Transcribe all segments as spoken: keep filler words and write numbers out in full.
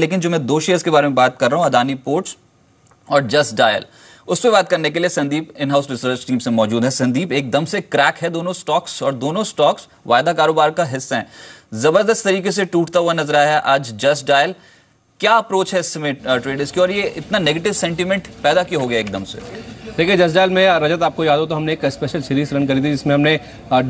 लेकिन जो मैं दो शेयर्स के बारे में बात कर रहा हूँ, अदानी पोर्ट्स और जस्ट डायल, उस पर बात करने के लिए Sandeep in house research team से मौजूद है। संदीप, एकदम से क्रैक है दोनों स्टॉक्स, और दोनों स्टॉक्स वायदा कारोबार का हिस्सा हैं। जबरदस्त तरीके से टूटता हुआ नजर आया है आज जस्ट डायल। क्या अप्रोच है इसमें ट्रेडर्स की, और ये इतना नेगेटिव सेंटीमेंट पैदा क्यों हो गया एकदम से? देखिए, जस्ट डायल में रजत, आपको याद हो तो हमने एक स्पेशल सीरीज रन करी थी जिसमें हमने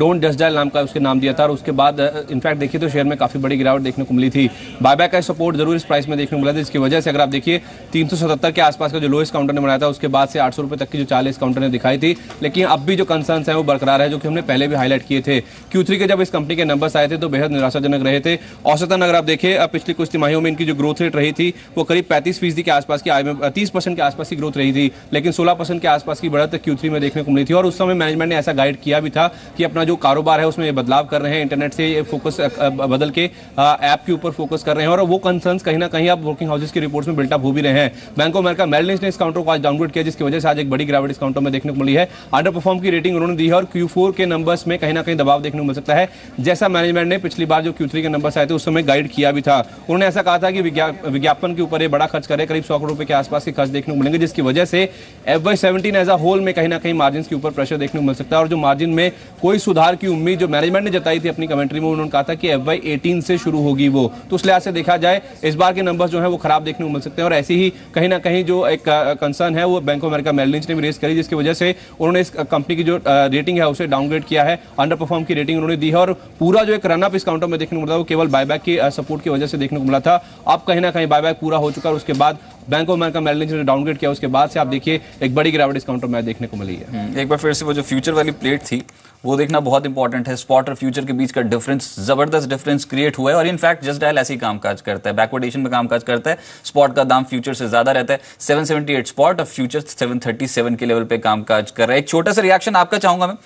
डोंट जस्ट डायल नाम का उसके नाम दिया था, और उसके बाद इनफैक्ट देखिए तो शेयर में काफ़ी बड़ी गिरावट देखने को मिली थी। बायबैक का सपोर्ट जरूर इस प्राइस में देखने को मिला था, जिसकी वजह से अगर आप देखिए तीन सौ सतहत्तर के आसपास का जो लोएस्ट काउंटर ने बनाया था, उसके बाद से आठ सौ रुपये तक की जो चाल इस काउंटर ने दिखाई थी। लेकिन अब भी जो कंसर्न्स हैं वो बरकरार है, जो कि हमने पहले भी हाईलाइट किए थे। क्यू थ्री के जब इस कंपनी के नंबर्स आए थे तो बेहद निराशाजनक रहे थे। औसतन अगर आप देखिए पिछली कुछ तिमाहियों में इनकी जो ग्रोथ रेट रही थी वो करीब पैंतीस फीसदी के आसपास की, तीस परसेंट के आसपास की ग्रोथ रही थी, लेकिन सोलह परसेंट के आसपास की बढ़त क्यू थ्री में देखने को मिली थी। और उस समय मैनेजमेंट ने ऐसा गाइड किया भी था कि अपना जो कारोबार है उसमें बदलाव कर रहे हैं, इंटरनेट से फोकस बदल के ऐप के ऊपर फोकस कर रहे हैं, और वो कंसर्न्स कहीं ना कहीं अब ब्रोकिंग हाउसेस की रिपोर्ट्स में बिल्टअप हो भी रहे हैं। Bank of America Merrill Lynch ने इस काउंटर को आज डाउनग्रेड किया, जिसकी वजह से आज एक बड़ी गिरावट इस काउंटर में देखने को मिली है। अंडर परफॉर्म की रेटिंग उन्होंने दी है, और क्यू फोर के नंबर्स में कहीं ना कहीं दबाव देखने को मिल सकता है, जैसा मैनेजमेंट ने पिछली बार जो क्यू थ्री के नंबर्स आए थे उस समय गाइड किया भी था। उन्होंने ऐसा कहा था कि विज्ञापन के ऊपर बड़ा खर्च करे, करीब सौ करोड़ रुपए के आसपास के खर्च देखने को मिलेंगे, जिसकी वजह से FY seventeen as a whole में कहीं ना कहीं मार्जिन के ऊपर प्रेशर देखने को मिल सकता है। और जो मार्जिन में कोई सुधार की उम्मीद जो मैनेजमेंट ने जताई थी अपनी कमेंट्री में, उन्होंने कहा था कि एफवाई एटीन से शुरू होगी वो, तो उस लिहाज से देखा जाए इस बार के नंबर्स जो है वो खराब देखने को मिल सकते हैं। और ऐसी ही कहीं ना कहीं जो एक कंसर्न है वो Bank of America Merrill Lynch ने भी रेज करी, जिसकी वजह से उन्होंने इस कंपनी की जो रेटिंग है उसे डाउनग्रेड किया है, अंडर परफॉर्म की रेटिंग उन्होंने दी है। और पूरा जो एक रनअप इस काउंटर में देखने को मिला था वो केवल बायबैक की सपोर्ट की वजह से देखने को मिला था। अब कहीं ना कहीं बायबैक पूरा हो चुका है, उसके बाद Bank of America Merrill Lynch ने डाउनग्रेड किया, उसके बाद से आप देखिए एक बड़ी गिरावट इस काउंटर में देखने को मिली है। एक बार फिर से वो जो फ्यूचर वाली प्लेट थी वो देखना बहुत इंपॉर्टेंट है। स्पॉट और फ्यूचर के बीच का डिफरेंस, जबरदस्त डिफरेंस क्रिएट हुआ है, और इनफैक्ट जस्ट डायल ऐसे ही कामकाज करता है, बैकवर्डेशन में कामकाज करता है। स्पॉट का दाम फ्यूचर से ज्यादा रहता है, सेवन सेवेंटी एट स्पॉट और फ्यूचर सेवन थर्टी सेवन के लेवल पे कामकाज कर रहा है। एक छोटा सा रिएक्शन आपका चाहूंगा मैं,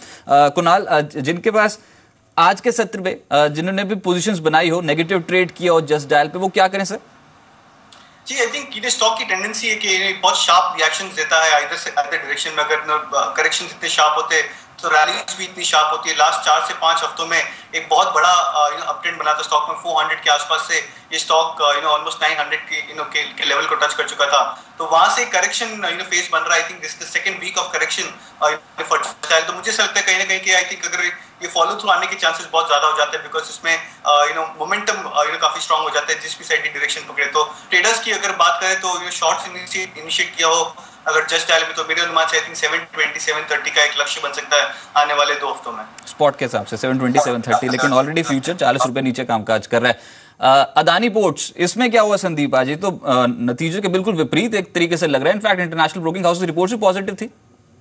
कुणाल, जिनके पास आज के सत्र में जिन्होंने भी पोजिशन बनाई हो, नेगेटिव ट्रेड किया हो जस्ट डायल पे, वो क्या करें सर? जी, आई थिंक स्टॉक की टेंडेंसी है कि बहुत शार्प रिएक्शंस देता है, आइदर से आइदर डायरेक्शन में। अगर करेक्शन इतने शार्प होते तो रैलीज भी इतनी शार्प होती है। लास्ट चार से पाँच हफ्तों में एक बहुत बड़ा यू नो अपट्रेंड बना था स्टॉक में, फोर हंड्रेड के आसपास से ये stock you know almost nine hundred के यू नो के लेवल को टच कर चुका था, तो वहाँ से करेक्शन यू नो फेस बन रहा है। I think this the second week of correction for Just Dial, तो मुझे ऐसा लगता है कहीं ना कहीं कि आई थिंक अगर ये फॉलो थ्रू आने के चांसेस बहुत ज्यादा हो जाते हैं, बिकॉज इसमें you know momentum you know काफी स्ट्रांग हो जाता है जिस भी साइड डायरेक्शन पकड़े। तो ट्रेडर्स की अगर बात करें तो यू नो शॉर्ट्स इनिशिएट किया हो अगर जस्ट डायल में, तो मेरे अनुमान से I think seven twenty seven thirty का एक लक्ष्य बन सकता है आने वाले दो हफ्तों में स्पॉट के हिसाब से सेवन ट्वेंटी सेवन थर्टी, लेकिन ऑलरेडी फ्यूचर चालीस रुपए नीचे कामकाज कर रहा है। अदानी पोर्ट्स, इसमें क्या हुआ संदीप? आज ये तो नतीजों के बिल्कुल विपरीत एक तरीके से लग रहा है। इनफैक्ट इंटरनेशनल ब्रोकिंग हाउस की रिपोर्ट भी पॉजिटिव थी,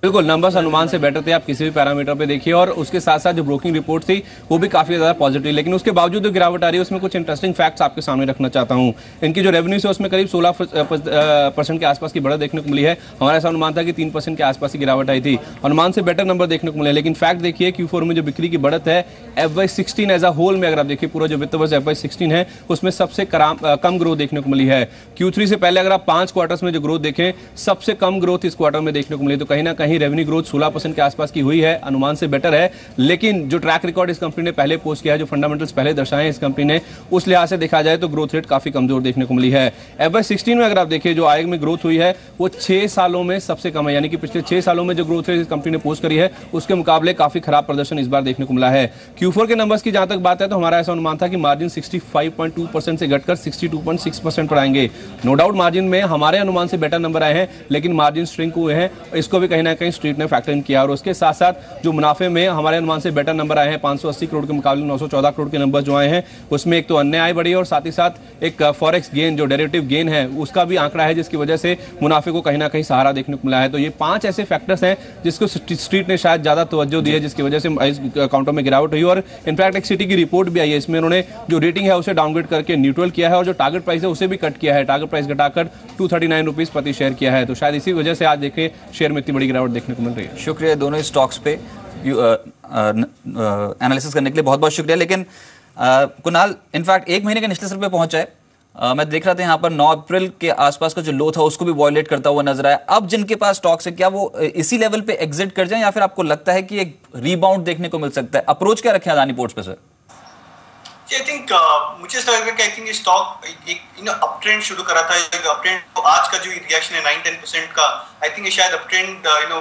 बिल्कुल नंबर्स अनुमान से बेटर थे आप किसी भी पैरामीटर पे देखिए, और उसके साथ साथ जो ब्रोकिंग रिपोर्ट थी वो भी काफी ज्यादा पॉजिटिव। लेकिन उसके बावजूद जो गिरावट आ रही है उसमें कुछ इंटरेस्टिंग फैक्ट्स आपके सामने रखना चाहता हूं। इनकी जो रेवेन्यू है उसमें करीब सोलह परसेंट के आसपास की बढ़त देखने को मिली है। हमारा ऐसा अनुमान था कि तीन परसेंट के आसपास की गिरावट आई थी, अनुमान से बेटर नंबर देखने को मिले। लेकिन फैक्ट देखिए क्यू फोर में जो बिक्री की बढ़त है FY sixteen as a whole में, अगर आप देखिए पूरा जो वित्त वर्ष एफवाई सिक्सटीन है उसमें सबसे कम ग्रोथ देखने को मिली है। क्यू थ्री से पहले अगर आप पांच क्वार्टर्स में जो ग्रोथ देखें, सबसे कम ग्रोथ इस क्वार्टर में देखने को मिली, तो कहीं ना कहीं रेवेन्यू ग्रोथ सोलह परसेंट के आसपास की हुई है, अनुमान से बेटर है। लेकिन जो ट्रैक रिकॉर्ड इस कंपनी ने पहले पोस्ट किया है, जो फंडामेंटल्स पहले दर्शाए इस कंपनी ने, उस लिहाज से देखा जाए तो ग्रोथ रेट काफी कमजोर देखने को मिली है। एफवाई सिक्सटीन में अगर आप देखिए जो आय में ग्रोथ हुई है वो छह सालों में सबसे कम है, यानी कि पिछले छह सालों में जो ग्रोथ रेट इस कंपनी ने पोस्ट करी है उसके मुकाबले काफी खराब प्रदर्शन इस बार देखने को मिला है। क्यू फोर के नंबर्स की जहां तक बात है तो हमारा ऐसा अनुमान था कि margin sixty five point two percent से घटकर sixty two point six percent पर आएंगे। नो डाउट मार्जिन में हमारे अनुमान से बेटर नंबर आए हैं, लेकिन मार्जिन श्रिंक हुए हैं, इसको भी कहीं ना कहीं स्ट्रीट ने फैक्टर इन किया। और उसके साथ साथ जो मुनाफे में हमारे अनुमान से बेटर नंबर आए हैं, पाँच सौ अस्सी करोड़ के मुकाबले नौ सौ चौदह करोड़ के नंबर जो आए हैं, उसमें एक तो अन्य आय बढ़ी और साथ ही साथ एक फॉरेक्स गेन जो डेरिवेटिव गेन है उसका भी आंकड़ा है, जिसकी वजह से मुनाफे को कहीं ना कहीं सहारा देखने को मिला है। तो ये पांच ऐसे फैक्टर्स हैं जिसको स्ट्रीट ने शायद ज्यादा तवज्जो दी है, जिसकी वजह से इस काउंटर में गिरावट हुई। और इनफैक्ट एक सिटी की रिपोर्ट भी आई है, इसमें उन्होंने जो रेटिंग है उसे डाउनग्रेड करके न्यूट्रल किया है, और जो टारगेट प्राइस है उसे भी कट किया है, टारगेट प्राइस घटाकर टू थर्टी नाइन रुपीज प्रति शेयर किया है। तो शायद इसी वजह से आज देखिए शेयर में इतनी बड़ी गिरावट देखने को मिल रही है। शुक्रिया दोनों स्टॉक्स पे एनालिसिस करने के लिए, बहुत बहुत शुक्रिया। लेकिन आ, कुणाल, इनफैक्ट एक महीने के निचले स्तर पे पहुंचा है। आ, मैं देख रहा था यहाँ पर नौ अप्रैल के आसपास का जो लो था उसको भी वॉयलेट करता हुआ नजर आया। अब जिनके पास स्टॉक्स है क्या वो इसी लेवल पे एग्जिट कर जाए, या फिर आपको लगता है कि एक रीबाउंड देखने को मिल सकता है? अप्रोच क्या रखें अदानी पोर्ट्स पे सर? आई थिंक uh, मुझे ऐसा लग रहा है कि आई थिंक स्टॉक एक यू नो अप ट्रेंड शुरू करा था, एक अप ट्रेंड, तो आज का जो रिएक्शन है नाइन टेन परसेंट का, आई थिंक ये शायद अप ट्रेंड यू नो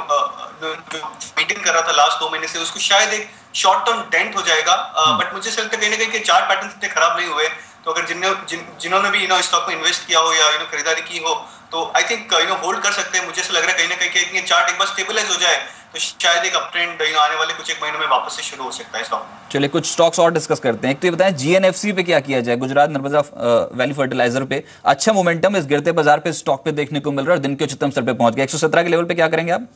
जो मेंटेन कर रहा था लास्ट दो महीने से, उसको शायद एक शॉर्ट टर्म डेंट हो जाएगा। बट uh, मुझे ऐसा लगता है कहीं ना कहीं चार्ट पैटर्न इतने खराब नहीं हुए, तो अगर जिन्होंने जिन्होंने भी यू नो स्टॉक में इन्वेस्ट किया हो या यू नो खरीदारी की हो, तो I think you know hold कर सकते हैं। मुझे ऐसा लग रहा है कहीं ना कहीं कि चार्ट एक बार स्टेबलाइज हो जाए तो शायद एक अप ट्रेंड आने वाले कुछ एक महीनों में वापस से शुरू हो सकता है स्टॉक। चलिए कुछ स्टॉक्स और डिस्कस करते हैं। एक तो ये बताएं जीएनएफसी पे क्या किया जाए, गुजरात नर्मदा वैली फर्टिलाइजर पे अच्छा मोमेंटम इस गिरते बाजार पे स्टॉक पे देखने को मिल रहा है, दिन के उच्चतम स्तर पे पहुंच गया एक सौ सत्रह के लेवल पे, क्या करेंगे आप?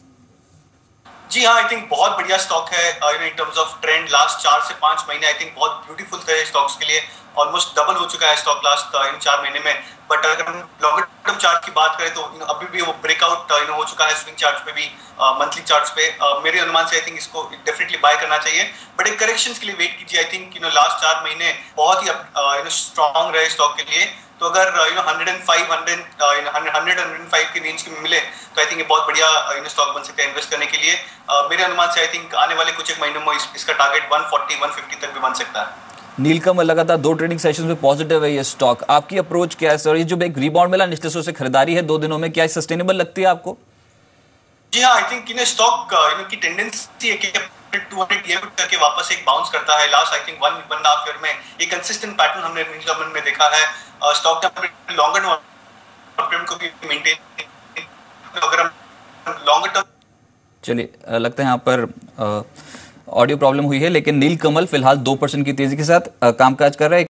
जी हाँ, आई थिंक बहुत बढ़िया स्टॉक है you know in terms of trend. Last चार से पांच महीने आई थिंक बहुत ब्यूटीफुल थे स्टॉक्स के लिए, ऑलमोस्ट डबल हो चुका है स्टॉक लास्ट इन चार महीने में। बट अगर हम लॉन्गर टर्म चार्ट की बात करें तो यू नो अभी भी वो ब्रेकआउट यू नो हो चुका है स्विंग चार्ट्स पे भी, मंथली चार्ट्स पे। मेरे अनुमान से आई थिंक इसको डेफिनेटली बाय करना चाहिए, बट एक करेक्शंस के लिए वेट कीजिए। I think you know last चार महीने बहुत ही यू नो स्ट्रांग रहे स्टॉक के लिए, तो अगर you know hundred and five hundred की रेंज के मिले तो आई थिंक ये बहुत बढ़िया यू नो स्टॉक बन सकता है इन्वेस्ट करने के लिए। मेरे अनुमान से आई थिंक आने वाले कुछ एक महीनों में इसका target one forty one fifty तक भी बन सकता है। नीलकमल लगातार दो ट्रेडिंग सेशंस में पॉजिटिव है ये स्टॉक, आपकी अप्रोच क्या है सर? ये जो एक रिबाउंड मिला निश्चित रूप से खरीदारी है दो दिनों में, क्या सस्टेनेबल लगती है आपको? जी हाँ, I think in stock you know की टेंडेंसी है कि टू हंड्रेड करके वापस एक बाउंस करता है। Last I think one one half year में एक कंसिस्टेंट पैटर्न हमने नीलकमल में देखा है। स्टॉक का लॉन्गर टर्म को भी मेंटेन, अगर हम लॉन्गर टर्म, चलिए लगता है यहाँ पर आ, ऑडियो प्रॉब्लम हुई है, लेकिन नीलकमल फिलहाल दो परसेंट की तेजी के साथ कामकाज कर रहा है।